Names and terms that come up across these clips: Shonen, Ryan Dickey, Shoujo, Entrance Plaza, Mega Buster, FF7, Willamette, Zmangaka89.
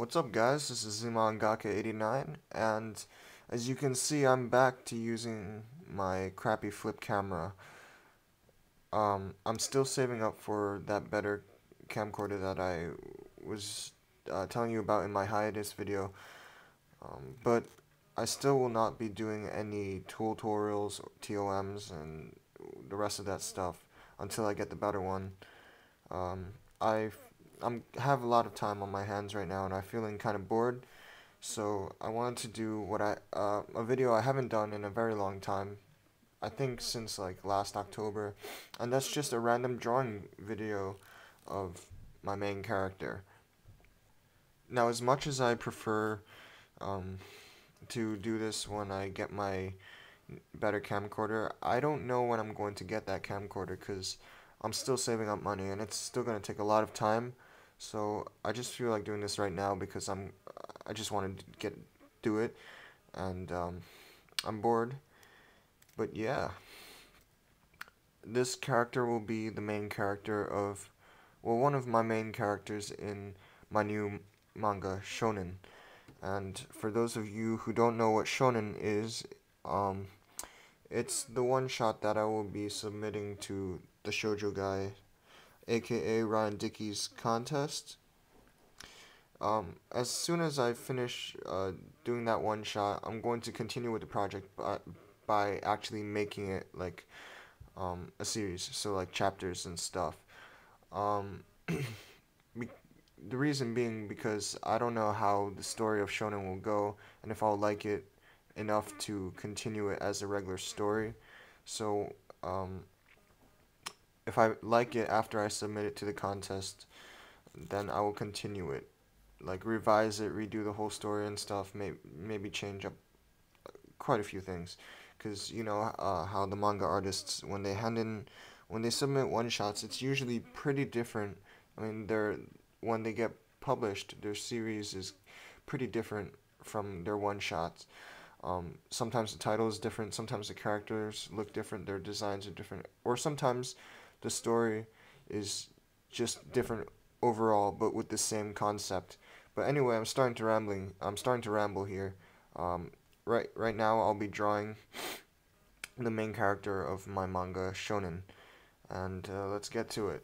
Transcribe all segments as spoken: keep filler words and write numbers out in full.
What's up guys, this is Zmangaka eighty-nine, and as you can see I'm back to using my crappy flip camera. Um, I'm still saving up for that better camcorder that I was uh, telling you about in my hiatus video, um, but I still will not be doing any tool tutorials, T O Ms, and the rest of that stuff until I get the better one. Um, I've I have a lot of time on my hands right now, and I'm feeling kind of bored, so I wanted to do what I uh, a video I haven't done in a very long time, I think since like last October, and that's just a random drawing video of my main character. Now, as much as I prefer um, to do this when I get my better camcorder, I don't know when I'm going to get that camcorder because I'm still saving up money, and it's still going to take a lot of time. So I just feel like doing this right now because I'm, I just want to get do it, and um, I'm bored. But yeah, this character will be the main character of, well, one of my main characters in my new manga Shonen. And for those of you who don't know what Shonen is, um, it's the one shot that I will be submitting to the Shoujo guy, aka Ryan Dickey's contest. Um, as soon as I finish uh, doing that one shot, I'm going to continue with the project by, by actually making it like um, a series, so like chapters and stuff. Um, the reason being because I don't know how the story of Shonen will go and if I'll like it enough to continue it as a regular story. So um, if I like it after I submit it to the contest, then I will continue it, like revise it, redo the whole story and stuff, may maybe change up quite a few things, because you know uh, how the manga artists, when they hand in when they submit one shots, it's usually pretty different. I mean, they're when they get published, their series is pretty different from their one shots. Um, sometimes the title is different, sometimes the characters look different, their designs are different, or sometimes the story is just different overall, but with the same concept. But anyway, I'm starting to rambling. I'm starting to ramble here. Um, right, right now, I'll be drawing the main character of my manga Shonen, and uh, let's get to it.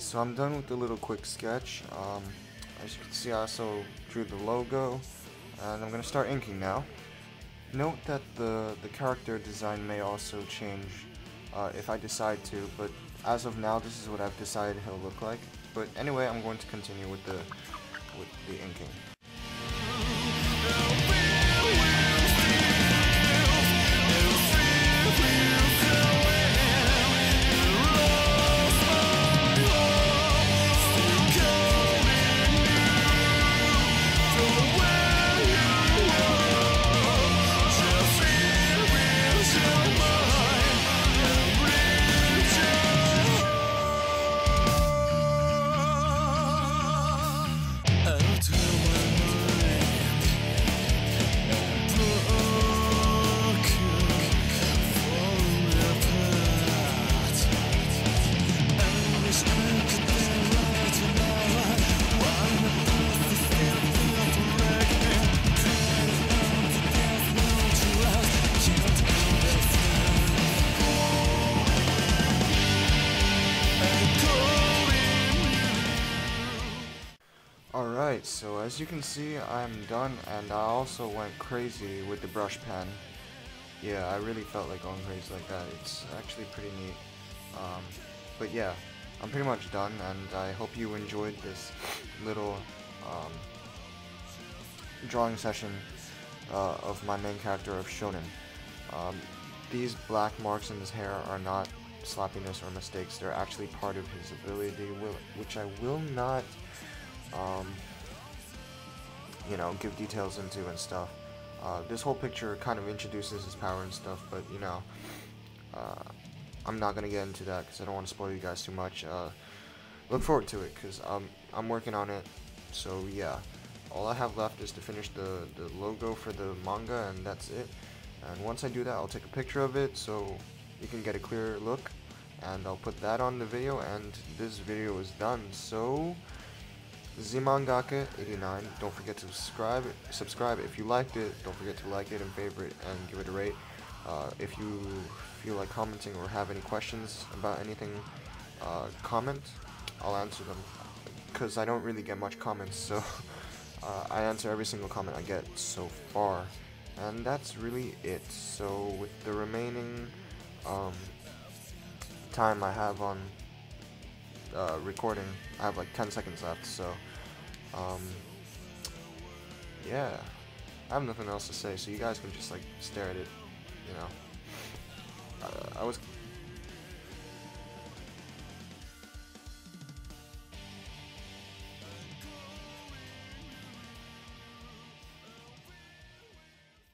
So I'm done with the little quick sketch. Um, as you can see, I also drew the logo, and I'm going to start inking now. Note that the, the character design may also change uh, if I decide to, but as of now, this is what I've decided he'll look like. But anyway, I'm going to continue with the, with the inking. Alright, so as you can see, I'm done, and I also went crazy with the brush pen. Yeah, I really felt like going crazy like that. It's actually pretty neat. Um, but yeah, I'm pretty much done, and I hope you enjoyed this little um, drawing session uh, of my main character of Shonen. Um, these black marks in his hair are not sloppiness or mistakes. They're actually part of his ability, which I will not, um, you know, give details into and stuff. Uh, this whole picture kind of introduces his power and stuff, but, you know, uh, I'm not going to get into that because I don't want to spoil you guys too much. Uh, look forward to it because um, I'm working on it, so yeah. All I have left is to finish the, the logo for the manga, and that's it. And once I do that, I'll take a picture of it so you can get a clearer look, and I'll put that on the video, and this video is done. So, Zmangaka eighty-nine, don't forget to subscribe, subscribe if you liked it, don't forget to like it and favorite and give it a rate. Uh, if you feel like commenting or have any questions about anything, uh, comment, I'll answer them, because I don't really get much comments, so uh, I answer every single comment I get so far. And that's really it. So with the remaining um, time I have on uh, recording, I have like ten seconds left, so um, yeah, I have nothing else to say, so you guys can just like stare at it, you know. Uh, I was